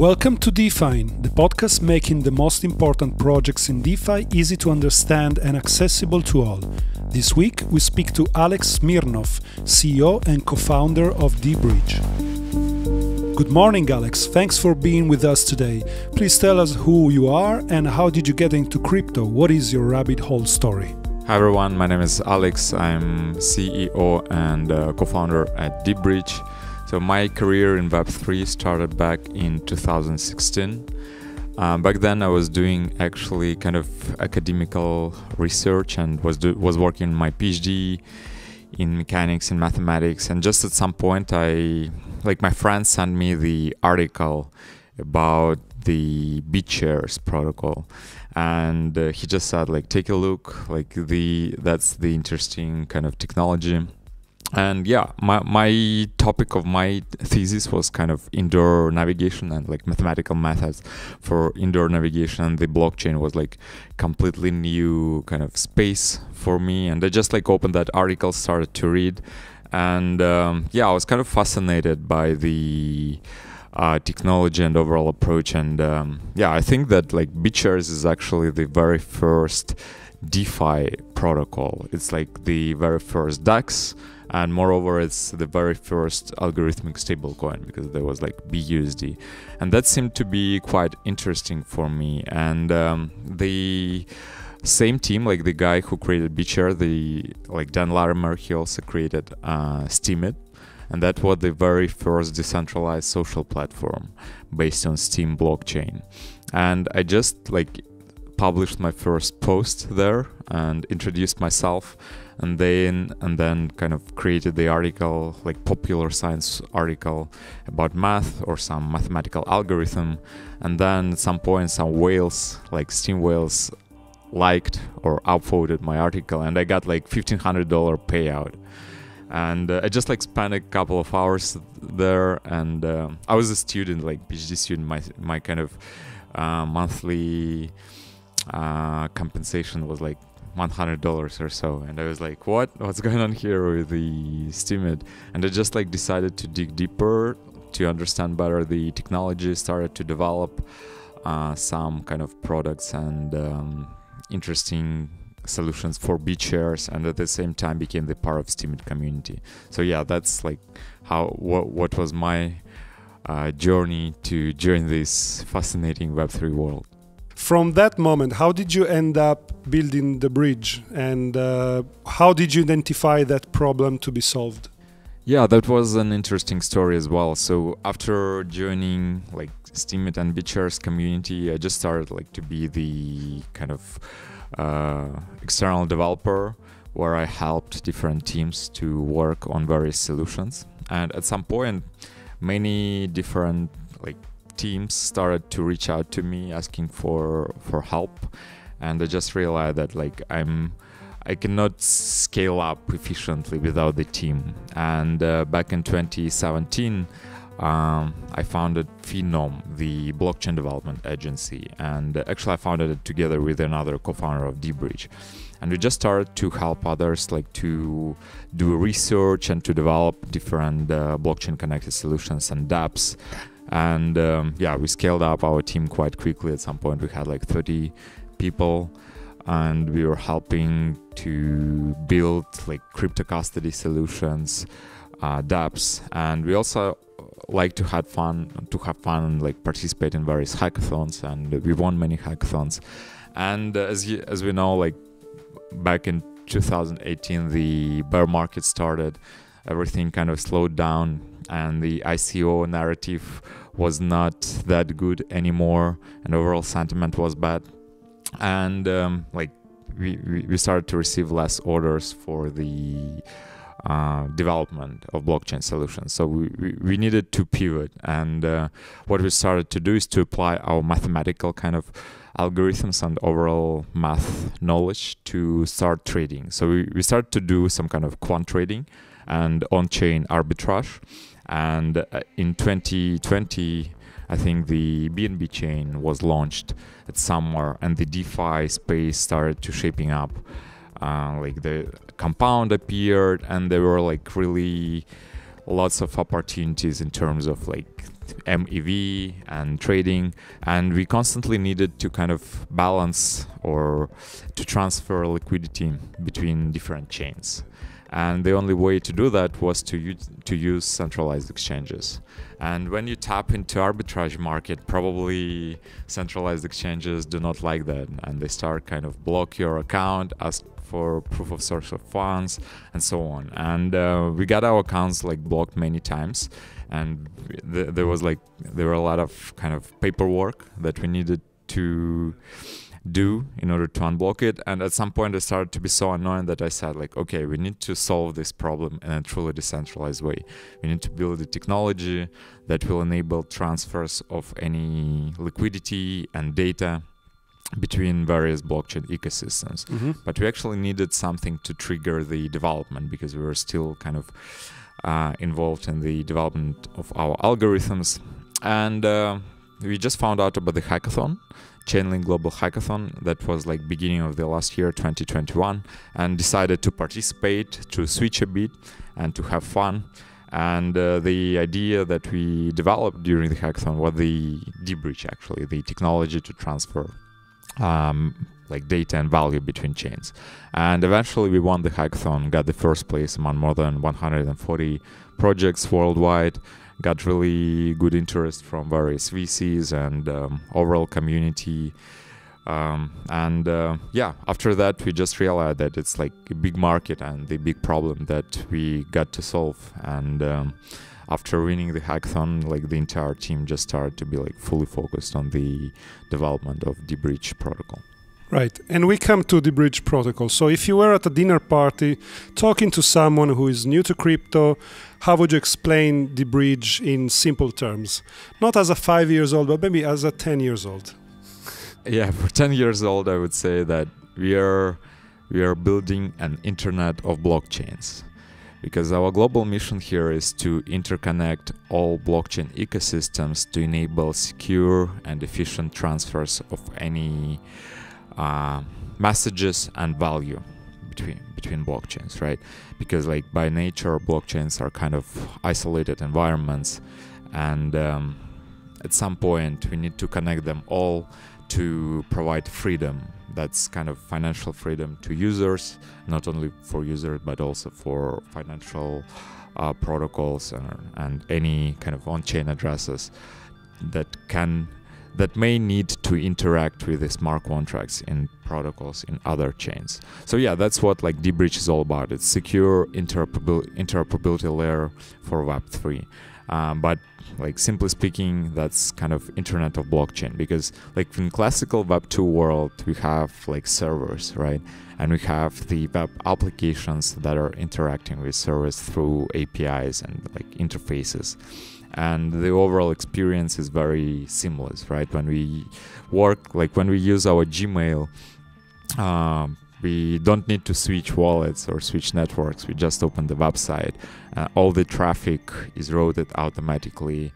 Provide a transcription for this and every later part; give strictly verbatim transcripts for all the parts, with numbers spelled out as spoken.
Welcome to DeFine, the podcast making the most important projects in DeFi easy to understand and accessible to all. This week we speak to Alex Smirnov, C E O and co-founder of deBridge. Good morning, Alex. Thanks for being with us today. Please tell us who you are and how did you get into crypto? What is your rabbit hole story? Hi everyone, my name is Alex. I'm C E O and uh, co-founder at deBridge. So my career in Web three started back in two thousand sixteen. Um, back then I was doing actually kind of academical research and was, do was working my PhD in mechanics and mathematics. And just at some point, I like my friend sent me the article about the BitShares protocol. And uh, he just said, like, take a look, like the that's the interesting kind of technology. And yeah, my, my topic of my thesis was kind of indoor navigation and like mathematical methods for indoor navigation. And the blockchain was like completely new kind of space for me. And I just like opened that article, started to read. And um, yeah, I was kind of fascinated by the uh, technology and overall approach. And um, yeah, I think that like BitShares is actually the very first DeFi protocol. It's like the very first DEX. And moreover, it's the very first algorithmic stablecoin because there was like B U S D. And that seemed to be quite interesting for me. And um, the same team, like the guy who created BitShares, the like Dan Larimer, he also created uh, Steemit. And that was the very first decentralized social platform based on Steam blockchain. And I just like published my first post there and introduced myself. And then, and then kind of created the article, like popular science article about math or some mathematical algorithm. And then at some point, some whales, like Steam whales, liked or upvoted my article. And I got like fifteen hundred dollars payout. And uh, I just like spent a couple of hours there. And uh, I was a student, like PhD student, my, my kind of uh, monthly uh, compensation was like one hundred dollars or so, and I was like, what what's going on here with the Steemit? And I just like decided to dig deeper to understand better the technology, started to develop uh, some kind of products and um, interesting solutions for BitShares, and at the same time became the part of Steemit community. So yeah, that's like how what, what was my uh, journey to join this fascinating Web three world. From that moment, how did you end up building deBridge, and uh, how did you identify that problem to be solved? Yeah, that was an interesting story as well. So after joining like Steemit and BitShares community, I just started like to be the kind of uh, external developer, where I helped different teams to work on various solutions. And at some point, many different like teams started to reach out to me asking for for help, and I just realized that like I'm I cannot scale up efficiently without the team. And uh, back in twenty seventeen um, I founded Phenom, the blockchain development agency, and actually I founded it together with another co-founder of deBridge, and we just started to help others like to do research and to develop different uh, blockchain connected solutions and dApps. And um, yeah, we scaled up our team quite quickly. At some point we had like thirty people, and we were helping to build like crypto custody solutions, uh, dApps. And we also like to have fun, to have fun and like participate in various hackathons, and we won many hackathons. And uh, as, you, as we know, like back in two thousand eighteen, the bear market started, everything kind of slowed down. And the I C O narrative was not that good anymore, and overall sentiment was bad. And um, like we, we started to receive less orders for the uh, development of blockchain solutions. So we, we, we needed to pivot. And uh, what we started to do is to apply our mathematical kind of algorithms and overall math knowledge to start trading. So we, we started to do some kind of quant trading and on-chain arbitrage. And in twenty twenty, I think the B N B chain was launched at summer, and the DeFi space started to shaping up. Uh, like the Compound appeared, and there were like really lots of opportunities in terms of like M E V and trading, and we constantly needed to kind of balance or to transfer liquidity between different chains. And the only way to do that was to use, to use centralized exchanges. And when you tap into arbitrage market, probably centralized exchanges do not like that, and they start kind of block your account, ask for proof of source of funds, and so on. And uh, we got our accounts like blocked many times, and th there was like there were a lot of kind of paperwork that we needed to do in order to unblock it. And at some point I started to be so annoying that I said like, okay, we need to solve this problem in a truly decentralized way. We need to build a technology that will enable transfers of any liquidity and data between various blockchain ecosystems. Mm-hmm. But we actually needed something to trigger the development, because we were still kind of uh, involved in the development of our algorithms. And uh, we just found out about the hackathon, Chainlink Global Hackathon, that was like beginning of the last year, twenty twenty-one, and decided to participate, to switch a bit and to have fun. And uh, the idea that we developed during the hackathon was the deBridge, actually, the technology to transfer um, like data and value between chains. And eventually we won the hackathon, got the first place among more than one hundred forty projects worldwide, got really good interest from various V Cs and um, overall community. Um, and uh, yeah, after that, we just realized that it's like a big market and the big problem that we got to solve. And um, after winning the hackathon, like the entire team just started to be like fully focused on the development of deBridge protocol. Right, and we come to deBridge protocol. So if you were at a dinner party talking to someone who is new to crypto, how would you explain deBridge in simple terms? Not as a five years old, but maybe as a ten years old. Yeah, for ten years old, I would say that we are, we are building an internet of blockchains, because our global mission here is to interconnect all blockchain ecosystems to enable secure and efficient transfers of any Uh, messages and value between between blockchains, right? Because like by nature, blockchains are kind of isolated environments, and um, at some point we need to connect them all to provide freedom. That's kind of financial freedom to users, not only for users but also for financial uh, protocols and, and any kind of on-chain addresses that can that may need to interact with the smart contracts and protocols in other chains. So yeah, that's what like deBridge is all about. It's secure interoperabil- interoperability layer for Web three. Um, but like simply speaking, that's kind of internet of blockchain, because like in classical Web two world, we have like servers, right? And we have the web applications that are interacting with servers through A P Is and like interfaces. And the overall experience is very seamless, right? When we work, like when we use our Gmail, uh, we don't need to switch wallets or switch networks. We just open the website. Uh, all the traffic is routed automatically.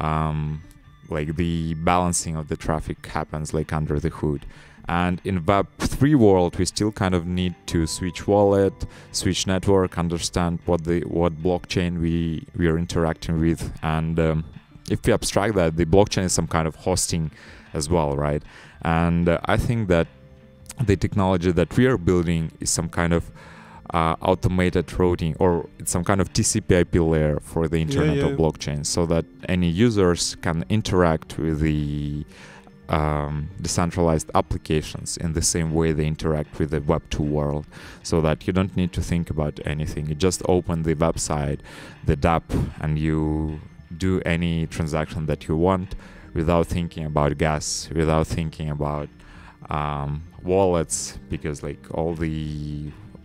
Um, like the balancing of the traffic happens like under the hood. And in Web three world, we still kind of need to switch wallet, switch network, understand what the what blockchain we we are interacting with. And um, if we abstract that, the blockchain is some kind of hosting as well, right? And uh, I think that the technology that we are building is some kind of uh, automated routing, or it's some kind of T C P I P layer for the internet yeah, yeah. of blockchain, so that any users can interact with the Um, decentralized applications in the same way they interact with the Web two world, so that you don't need to think about anything. You just open the website, the dApp, and you do any transaction that you want without thinking about gas, without thinking about um, wallets, because like all the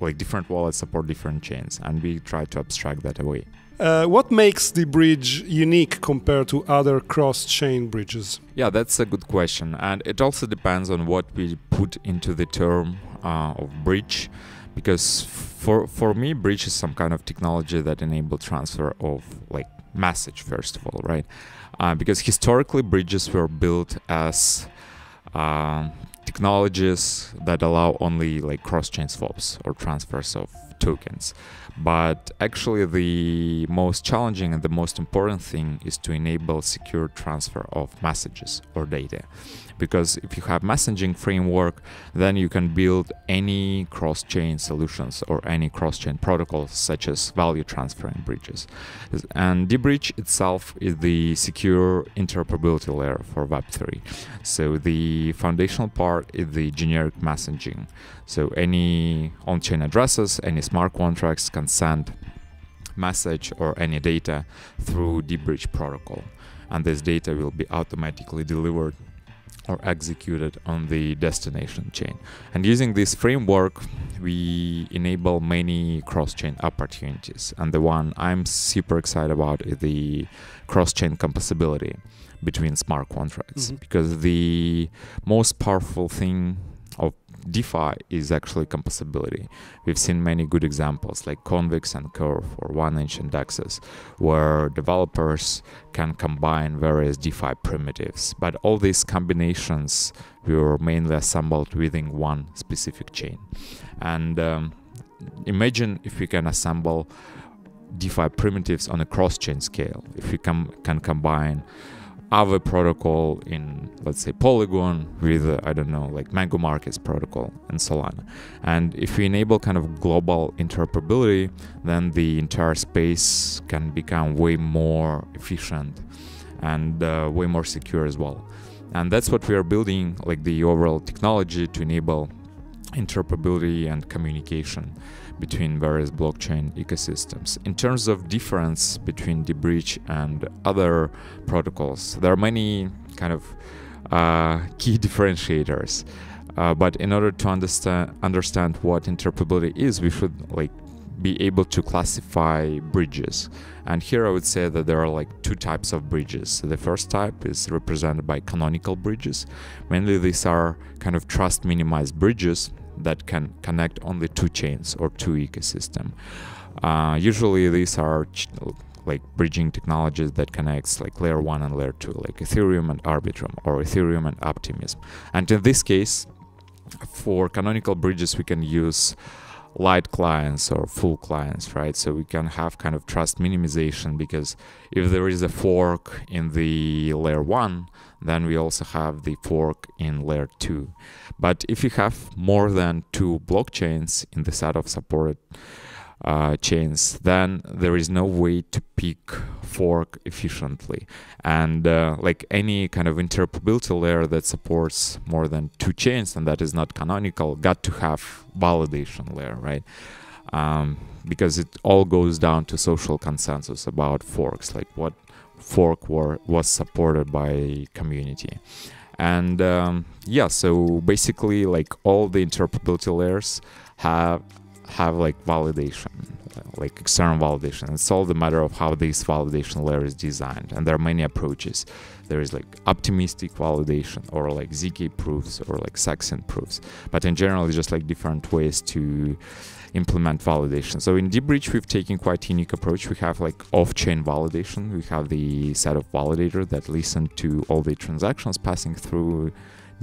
like different wallets support different chains, and we try to abstract that away. Uh, what makes deBridge unique compared to other cross-chain bridges? Yeah, that's a good question. And it also depends on what we put into the term uh, of bridge. Because for, for me, bridge is some kind of technology that enables transfer of like message, first of all, right? Uh, because historically, bridges were built as uh, technologies that allow only like cross-chain swaps or transfers of tokens. But actually the most challenging and the most important thing is to enable secure transfer of messages or data. Because if you have messaging framework, then you can build any cross-chain solutions or any cross-chain protocols such as value transferring bridges. And deBridge itself is the secure interoperability layer for Web three. So the foundational part is the generic messaging. So any on-chain addresses, any smart contracts can send message or any data through deBridge protocol. And this data will be automatically delivered or executed on the destination chain. And using this framework, we enable many cross-chain opportunities. And the one I'm super excited about is the cross-chain composability between smart contracts. Mm-hmm. Because the most powerful thing of DeFi is actually composability. We've seen many good examples like Convex and Curve or One Inch and Dexes, where developers can combine various DeFi primitives. But all these combinations were mainly assembled within one specific chain. And um, imagine if we can assemble DeFi primitives on a cross-chain scale, if we can, can combine Aave protocol in, let's say, Polygon with, uh, I don't know, like Mango Markets protocol and Solana. And if we enable kind of global interoperability, then the entire space can become way more efficient and uh, way more secure as well. And that's what we are building, like the overall technology to enable interoperability and communication between various blockchain ecosystems. In terms of difference between deBridge and other protocols, there are many kind of uh, key differentiators. Uh, but in order to understand understand what interoperability is, we should like be able to classify bridges. And here I would say that there are like two types of bridges. The first type is represented by canonical bridges. Mainly these are kind of trust minimized bridges that can connect only two chains or two ecosystems. Uh, usually these are ch like bridging technologies that connects like layer one and layer two, like Ethereum and Arbitrum or Ethereum and Optimism. And in this case, for canonical bridges, we can use light clients or full clients, right? So we can have kind of trust minimization, because if there is a fork in the layer one, then we also have the fork in layer two. But if you have more than two blockchains in the set of supported uh, chains, then there is no way to pick fork efficiently. And uh, like any kind of interoperability layer that supports more than two chains, and that is not canonical, got to have validation layer, right? Um, because it all goes down to social consensus about forks, like what fork were, was supported by community. And um, yeah, so basically like all the interoperability layers have have like validation, like external validation. It's all the matter of how this validation layer is designed. And there are many approaches. There is like optimistic validation or like Z K proofs or like Saxon proofs. But in general, it's just like different ways to implement validation. So in deBridge, we've taken quite a unique approach. We have like off-chain validation. We have the set of validator that listen to all the transactions passing through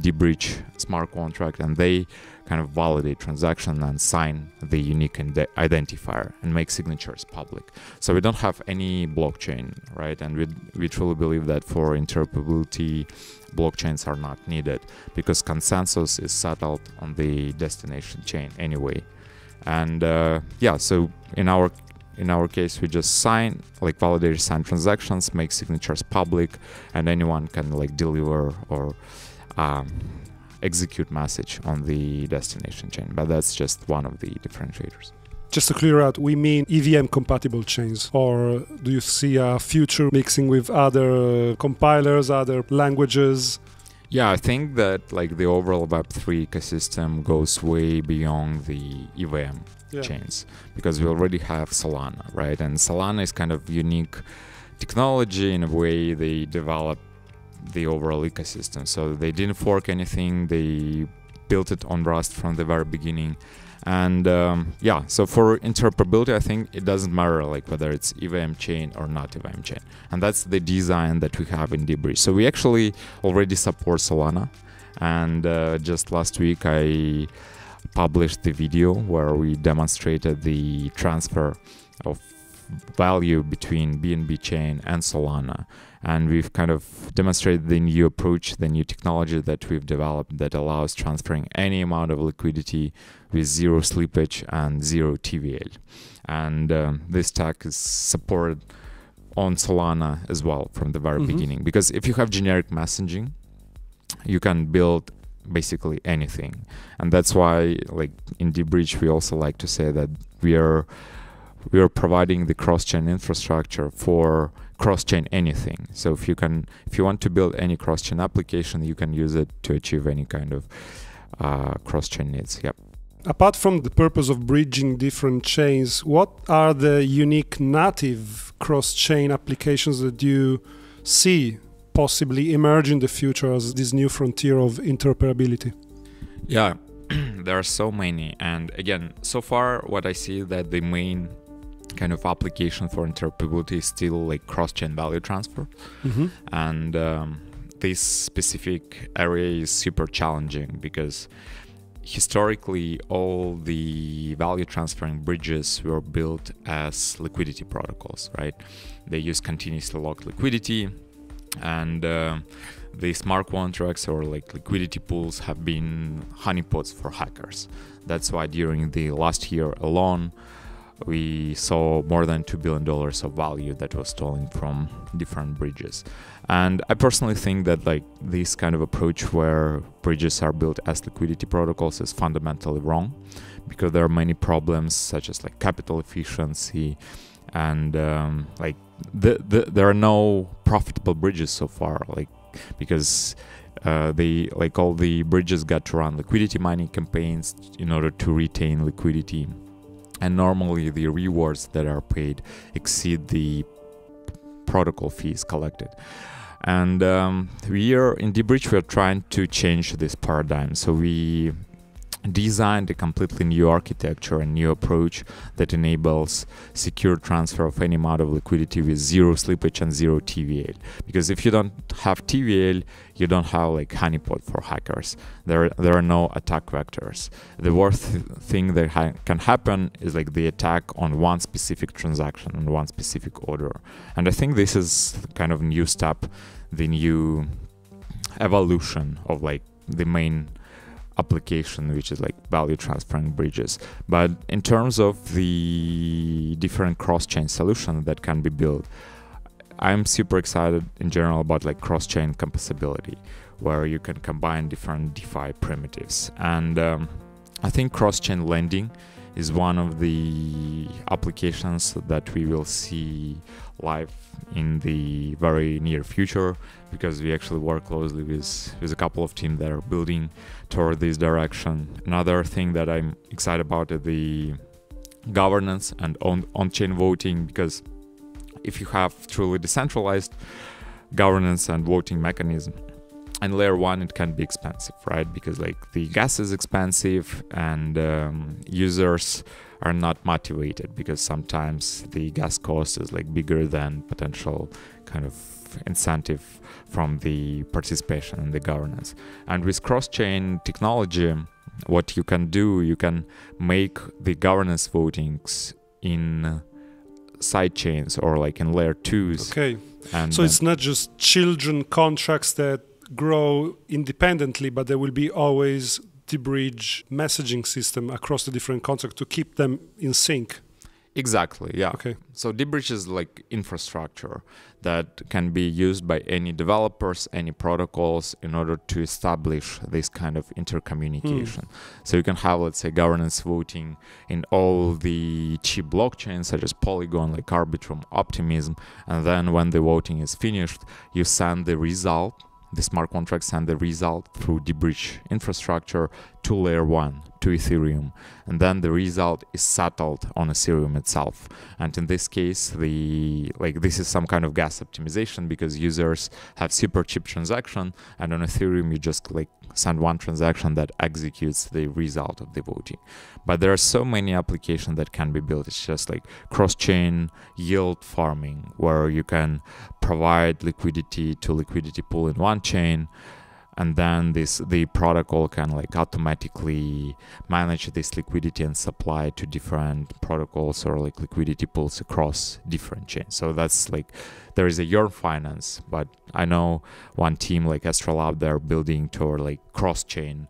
deBridge smart contract, and they kind of validate transaction and sign the unique identifier and make signatures public. So we don't have any blockchain, right? And we, we truly believe that for interoperability, blockchains are not needed because consensus is settled on the destination chain anyway. And uh, yeah, so in our in our case, we just sign, like validators sign transactions, make signatures public, and anyone can like deliver or um, execute message on the destination chain. But that's just one of the differentiators. Just to clear out, we mean E V M compatible chains, or do you see a future mixing with other compilers, other languages? Yeah, I think that like the overall Web three ecosystem goes way beyond the E V M yeah. chains, because we already have Solana, right? And Solana is kind of unique technology in a way. They developed the overall ecosystem. So they didn't fork anything. They built it on Rust from the very beginning. And um, yeah, so for interoperability, I think it doesn't matter like whether it's E V M chain or not E V M chain. And that's the design that we have in deBridge. So we actually already support Solana. And uh, just last week, I published the video where we demonstrated the transfer of value between B N B chain and Solana, and we've kind of demonstrated the new approach, the new technology that we've developed that allows transferring any amount of liquidity with zero slippage and zero T V L. And um, this tech is supported on Solana as well from the very mm-hmm. beginning, because if you have generic messaging, you can build basically anything. And that's why, like, in deBridge, we also like to say that we are we are providing the cross-chain infrastructure for cross-chain anything. So if you can, if you want to build any cross-chain application, you can use it to achieve any kind of uh, cross-chain needs. Yep. Apart from the purpose of bridging different chains, what are the unique native cross-chain applications that you see possibly emerge in the future as this new frontier of interoperability? Yeah, there are so many. And again, so far what I see that the main kind of application for interoperability is still like cross-chain value transfer. Mm-hmm. And um, this specific area is super challenging because historically all the value transferring bridges were built as liquidity protocols, right? They use continuously locked liquidity, and uh, the smart contracts or like liquidity pools have been honeypots for hackers. That's why during the last year alone we saw more than two billion dollars of value that was stolen from different bridges. And I personally think that like this kind of approach where bridges are built as liquidity protocols is fundamentally wrong, because there are many problems such as like capital efficiency and um, like the, the, there are no profitable bridges so far, like because Uh, they like all the bridges got to run liquidity mining campaigns in order to retain liquidity. And normally the rewards that are paid exceed the protocol fees collected. And um, we are in deBridge, we are trying to change this paradigm. So we designed a completely new architecture and new approach that enables secure transfer of any amount of liquidity with zero slippage and zero T V L. Because if you don't have T V L, you don't have like honeypot for hackers. There, there are no attack vectors. The worst th thing that ha can happen is like the attack on one specific transaction, on one specific order. And I think this is kind of new step, the new evolution of like the main application, which is like value transferring bridges. But in terms of the different cross-chain solutions that can be built, I'm super excited in general about like cross-chain compatibility, where you can combine different DeFi primitives. And um, I think cross-chain lending is one of the applications that we will see live in the very near future, because we actually work closely with, with a couple of teams that are building toward this direction. Another thing that I'm excited about is the governance and on, on-chain voting, because if you have truly decentralized governance and voting mechanism, and layer one, it can be expensive, right? Because like the gas is expensive and um, users are not motivated, because sometimes the gas cost is like bigger than potential kind of incentive from the participation and the governance. And with cross-chain technology, what you can do, you can make the governance votings in side chains or like in layer twos. Okay, and so it's uh, not just children contracts that grow independently, but there will be always deBridge messaging system across the different contracts to keep them in sync. Exactly, yeah. Okay. So deBridge is like infrastructure that can be used by any developers, any protocols, in order to establish this kind of intercommunication. Mm. So you can have, let's say, governance voting in all the cheap blockchains, such as Polygon, like Arbitrum, Optimism, and then when the voting is finished, you send the result, the smart contracts send the result through deBridge infrastructure to layer one, to Ethereum. And then the result is settled on Ethereum itself. And in this case, the like this is some kind of gas optimization, because users have super cheap transaction, and on Ethereum you just like send one transaction that executes the result of the voting. But there are so many applications that can be built. It's just like cross-chain yield farming, where you can provide liquidity to liquidity pool in one chain and then this the protocol can like automatically manage this liquidity and supply to different protocols or like liquidity pools across different chains. So that's like there is a Yearn finance, but I know one team like Astrolab, they're building toward like cross-chain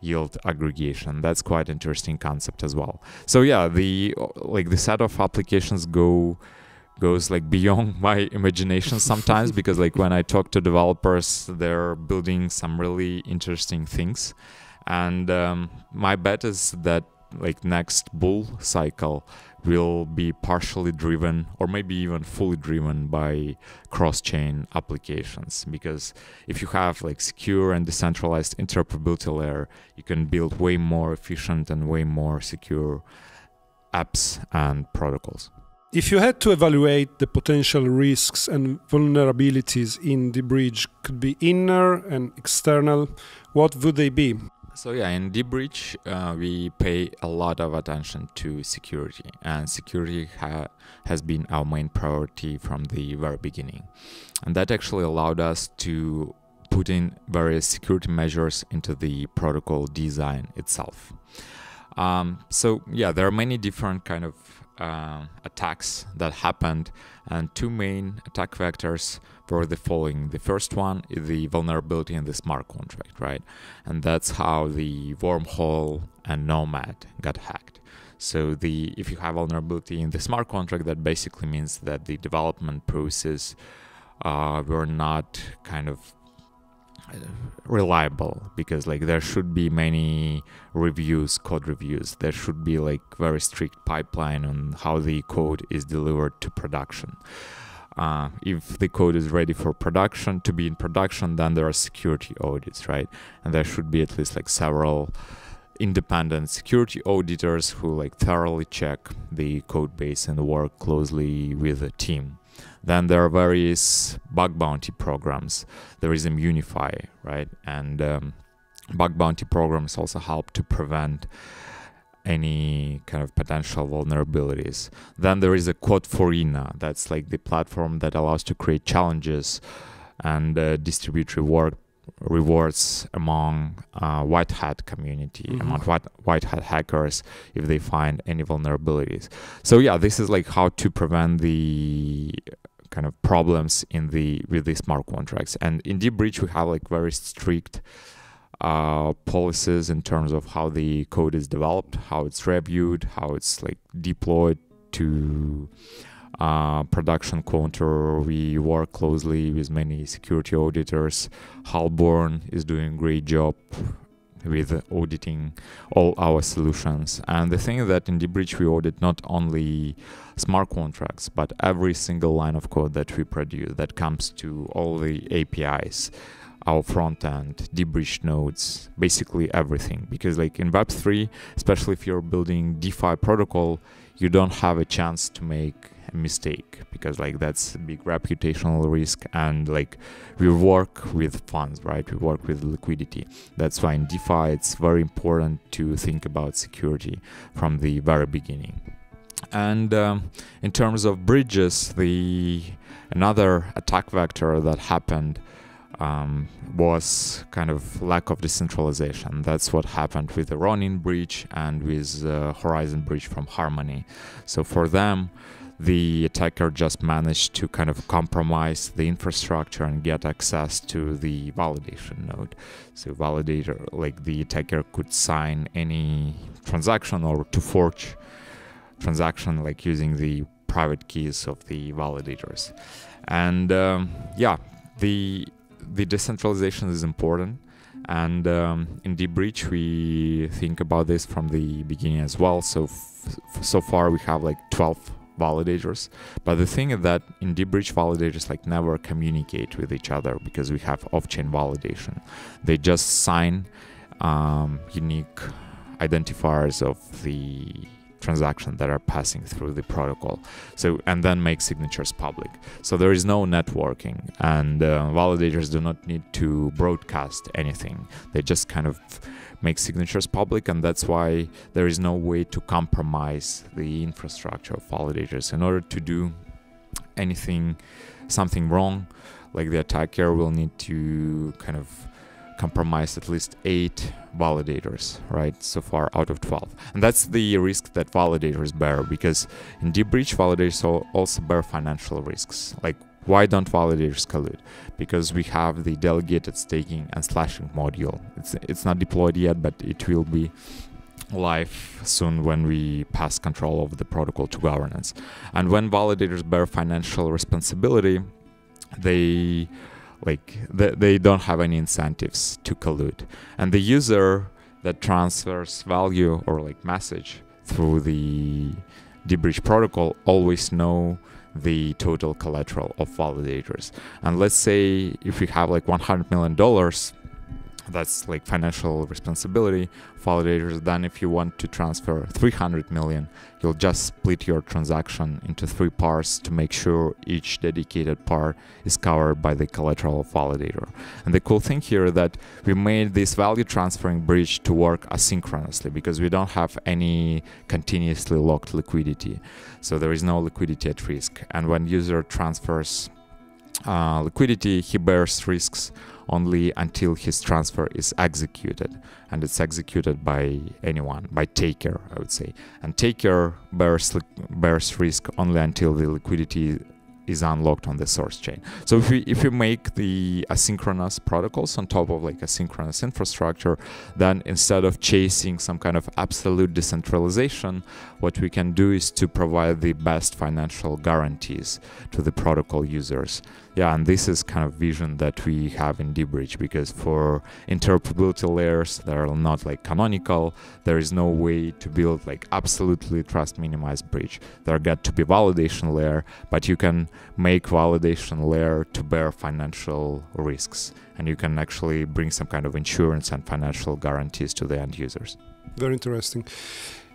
yield aggregation. That's quite interesting concept as well. So yeah, the like the set of applications go goes like beyond my imagination sometimes, because like when I talk to developers, they're building some really interesting things. And um, my bet is that like next bull cycle will be partially driven or maybe even fully driven by cross-chain applications, because if you have like secure and decentralized interoperability layer, you can build way more efficient and way more secure apps and protocols. If you had to evaluate the potential risks and vulnerabilities in deBridge, could be inner and external, what would they be? So yeah, in deBridge, uh, we pay a lot of attention to security, and security ha has been our main priority from the very beginning. And that actually allowed us to put in various security measures into the protocol design itself. Um, so yeah, there are many different kind of Uh, attacks that happened, and two main attack vectors were the following. The first one is the vulnerability in the smart contract, right? And that's how the Wormhole and Nomad got hacked. So the if you have vulnerability in the smart contract, that basically means that the development process uh, were not kind of reliable, because like there should be many reviews, code reviews, there should be like very strict pipeline on how the code is delivered to production. Uh, if the code is ready for production to be in production, then there are security audits, right? And there should be at least like several independent security auditors who like thoroughly check the code base and work closely with the team. Then there are various bug bounty programs. There is Immunefi, right? And um, bug bounty programs also help to prevent any kind of potential vulnerabilities. Then there is a code four rena. That's like the platform that allows to create challenges and uh, distribute reward rewards among uh, white hat community, mm-hmm. among white, white hat hackers if they find any vulnerabilities. So yeah, this is like how to prevent the kind of problems in the with the smart contracts. And in deBridge, we have like very strict uh, policies in terms of how the code is developed, how it's reviewed, how it's like deployed to Uh, production counter. We work closely with many security auditors. Halborn is doing a great job with auditing all our solutions. And the thing is that in deBridge we audit not only smart contracts, but every single line of code that we produce that comes to all the A P Is, our front end, deBridge nodes, basically everything. Because like in web three, especially if you're building DeFi protocol, you don't have a chance to make mistake, because like that's a big reputational risk, and like we work with funds, right? We work with liquidity. That's why in DeFi it's very important to think about security from the very beginning. And um, in terms of bridges, the another attack vector that happened um, was kind of lack of decentralization. That's what happened with the Ronin bridge and with uh, Horizon bridge from Harmony. So for them, the attacker just managed to kind of compromise the infrastructure and get access to the validation node. So validator, like the attacker could sign any transaction or to forge transaction like using the private keys of the validators. And um, yeah, the, the decentralization is important. And um, in deBridge, we think about this from the beginning as well. So, f so far we have like twelve validators, but the thing is that in deBridge validators like never communicate with each other, because we have off-chain validation. They just sign um, unique identifiers of the transaction that are passing through the protocol, so and then make signatures public. So there is no networking, and uh, validators do not need to broadcast anything. They just kind of make signatures public, and that's why there is no way to compromise the infrastructure of validators. In order to do anything, something wrong, like the attacker will need to kind of compromised at least eight validators, right, so far out of twelve. And that's the risk that validators bear, because in deBridge, validators also bear financial risks. Like, why don't validators collude? Because we have the delegated staking and slashing module. It's, it's not deployed yet, but it will be live soon when we pass control of the protocol to governance. And when validators bear financial responsibility, they like they, they don't have any incentives to collude. And the user that transfers value or like message through the deBridge protocol always know the total collateral of validators. And let's say if we have like one hundred million dollars, that's like financial responsibility validators. Then if you want to transfer three hundred million, you'll just split your transaction into three parts to make sure each dedicated part is covered by the collateral validator. And the cool thing here that we made this value transferring bridge to work asynchronously, because we don't have any continuously locked liquidity. So there is no liquidity at risk. And when user transfers uh, liquidity, he bears risks only until his transfer is executed, and it's executed by anyone, by taker, I would say. And taker bears, bears risk only until the liquidity is unlocked on the source chain. So if we, if we make the asynchronous protocols on top of like asynchronous infrastructure, then instead of chasing some kind of absolute decentralization, what we can do is to provide the best financial guarantees to the protocol users. Yeah, and this is kind of vision that we have in deBridge, because for interoperability layers that are not like canonical, there is no way to build like absolutely trust minimized bridge. There got to be validation layer, but you can make validation layer to bear financial risks, and you can actually bring some kind of insurance and financial guarantees to the end users. Very interesting.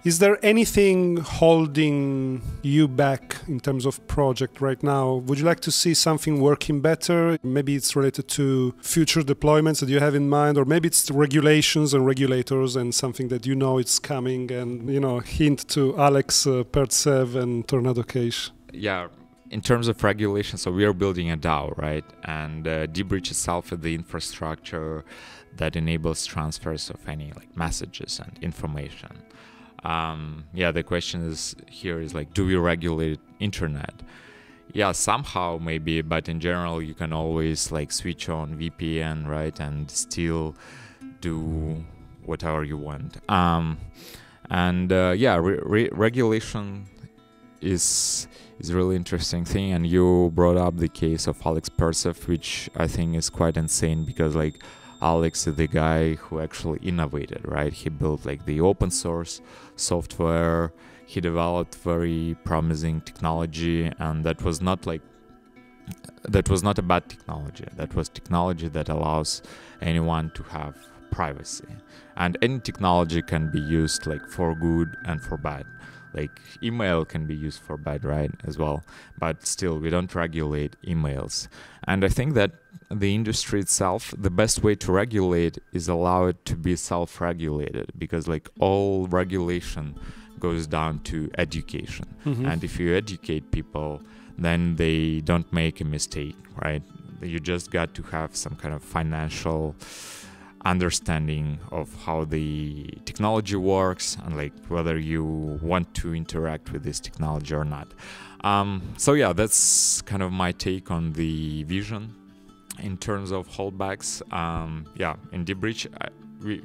Is there anything holding you back in terms of project right now? Would you like to see something working better? Maybe it's related to future deployments that you have in mind, or maybe it's regulations and regulators and something that you know it's coming, and, you know, hint to Alex uh, Pertsev and Tornado Cash. Yeah. In terms of regulation, so we are building a DAO, right? And uh, deBridge itself is the infrastructure that enables transfers of any like messages and information. Um, yeah, the question is here is like, do we regulate internet? Yeah, somehow maybe, but in general, you can always like switch on V P N, right? And still do whatever you want. Um, and uh, yeah, re re regulation is is a really interesting thing. And you brought up the case of Alex Pertsev, which I think is quite insane, because like Alex is the guy who actually innovated, right? He built like the open source software, he developed very promising technology, and that was not like, that was not a bad technology. That was technology that allows anyone to have privacy. And any technology can be used like for good and for bad. Like email can be used for bad, right, as well, but still we don't regulate emails. And I think that the industry itself, the best way to regulate is allow it to be self-regulated, because like all regulation goes down to education. Mm-hmm. And if you educate people, then they don't make a mistake, right? You just got to have some kind of financial understanding of how the technology works and like whether you want to interact with this technology or not. Um, so yeah, that's kind of my take on the vision in terms of holdbacks. Um, yeah, in deBridge, I, we,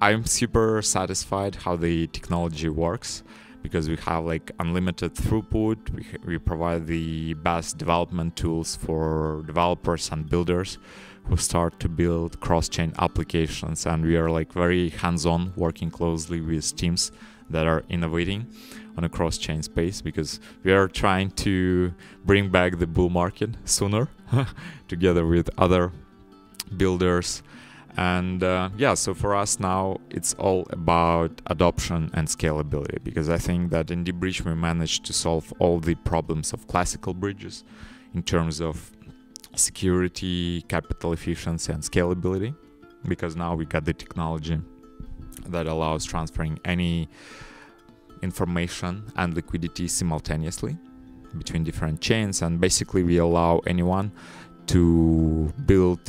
I'm super satisfied how the technology works, because we have like unlimited throughput, we, we provide the best development tools for developers and builders who start to build cross-chain applications, and we are like very hands-on, working closely with teams that are innovating on a cross-chain space, because we are trying to bring back the bull market sooner together with other builders. And uh, yeah, so for us now, it's all about adoption and scalability, because I think that in deBridge we managed to solve all the problems of classical bridges in terms of security, capital efficiency, and scalability, because now we got the technology that allows transferring any information and liquidity simultaneously between different chains, and basically we allow anyone to build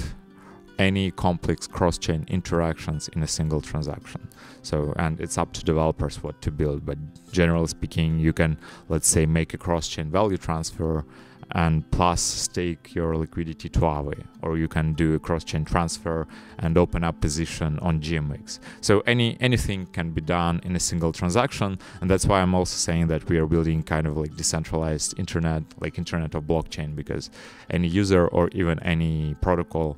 any complex cross-chain interactions in a single transaction. So, and it's up to developers what to build, but generally speaking, you can, let's say, make a cross-chain value transfer and plus stake your liquidity to Aave, or you can do a cross-chain transfer and open up position on G M X. So any anything can be done in a single transaction, and that's why I'm also saying that we are building kind of like decentralized internet, like internet of blockchain, because any user or even any protocol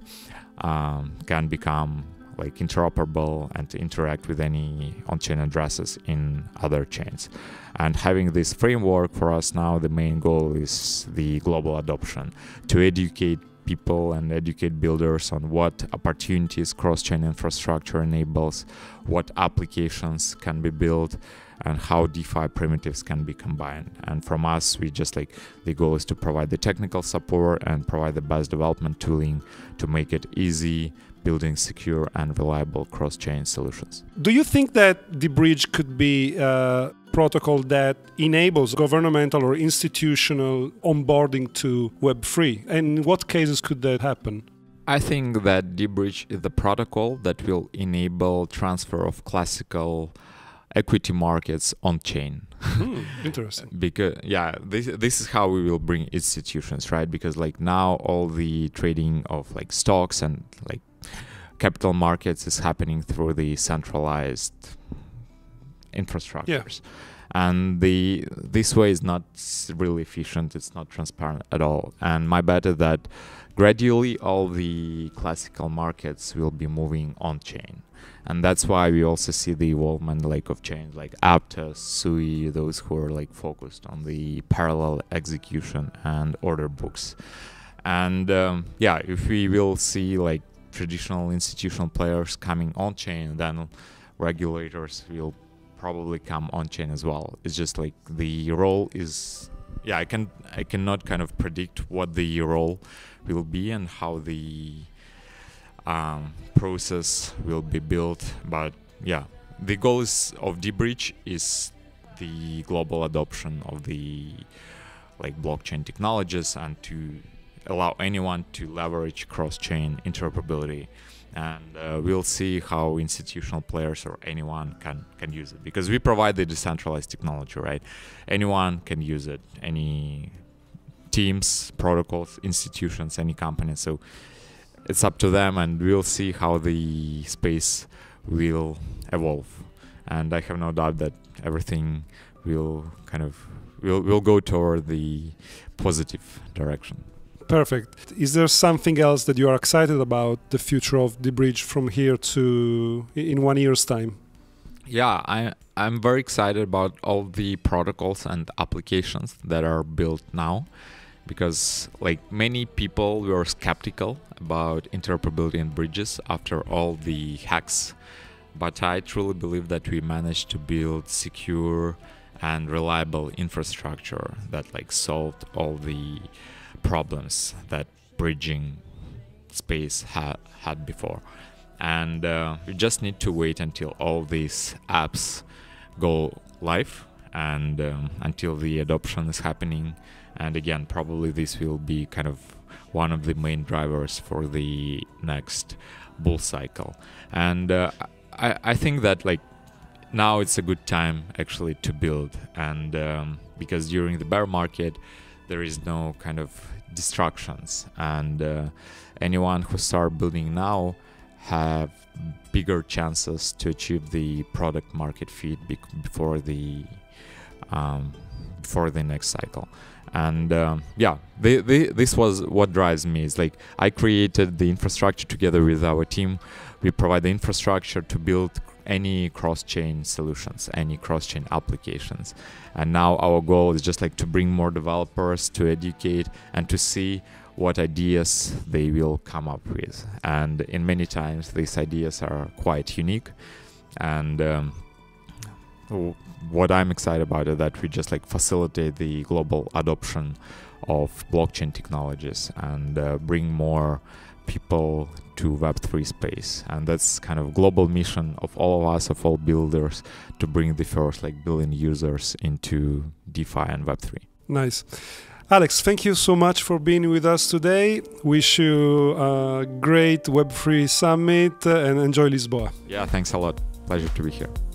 um, can become like interoperable and to interact with any on-chain addresses in other chains. And having this framework for us now, the main goal is the global adoption, to educate people and educate builders on what opportunities cross-chain infrastructure enables, what applications can be built, and how DeFi primitives can be combined. And from us, we just like, the goal is to provide the technical support and provide the best development tooling to make it easy, building secure and reliable cross-chain solutions. Do you think that deBridge could be a protocol that enables governmental or institutional onboarding to Web three? And in what cases could that happen? I think that deBridge is the protocol that will enable transfer of classical equity markets on-chain. Mm, interesting. Because yeah, this this is how we will bring institutions, right? Because like now all the trading of like stocks and like capital markets is happening through the centralized infrastructures. Yeah. And the this way is not really efficient, it's not transparent at all. And my bet is that gradually all the classical markets will be moving on-chain. And that's why we also see the evolvement like of chains like Aptos, S U I, those who are like focused on the parallel execution and order books. And um, yeah, if we will see like traditional institutional players coming on-chain, then regulators will probably come on-chain as well. It's just like the role is, yeah, I can I cannot kind of predict what the role will be and how the um, process will be built. But yeah, the goal is of deBridge is the global adoption of the like blockchain technologies and to allow anyone to leverage cross-chain interoperability. And uh, we'll see how institutional players or anyone can can use it, because we provide the decentralized technology, right? Anyone can use it, any teams, protocols, institutions, any company. So it's up to them, and we'll see how the space will evolve. And I have no doubt that everything will kind of will will go toward the positive direction. Perfect. Is there something else that you are excited about the future of deBridge from here to in one year's time? Yeah, I, I'm very excited about all the protocols and applications that are built now, because like many people were skeptical about interoperability and bridges after all the hacks. But I truly believe that we managed to build secure and reliable infrastructure that like solved all the problems that bridging space ha had before. And uh, we just need to wait until all these apps go live and um, until the adoption is happening. And again, probably this will be kind of one of the main drivers for the next bull cycle. And uh, I, I think that like now it's a good time actually to build, and um, because during the bear market there is no kind of distractions, and uh, anyone who start building now have bigger chances to achieve the product market fit be before the um, before the next cycle. And um, yeah, they, they, this was what drives me. It's like I created the infrastructure together with our team. We provide the infrastructure to build any cross-chain solutions, any cross-chain applications. And now our goal is just like to bring more developers, to educate and to see what ideas they will come up with. And in many times these ideas are quite unique. And um, what I'm excited about is that we just like facilitate the global adoption of blockchain technologies and uh, bring more people to Web three space. And that's kind of global mission of all of us, of all builders, to bring the first like billion users into DeFi and Web three. Nice. Alex, thank you so much for being with us today. Wish you a great web three summit and enjoy Lisboa. Yeah, thanks a lot. Pleasure to be here.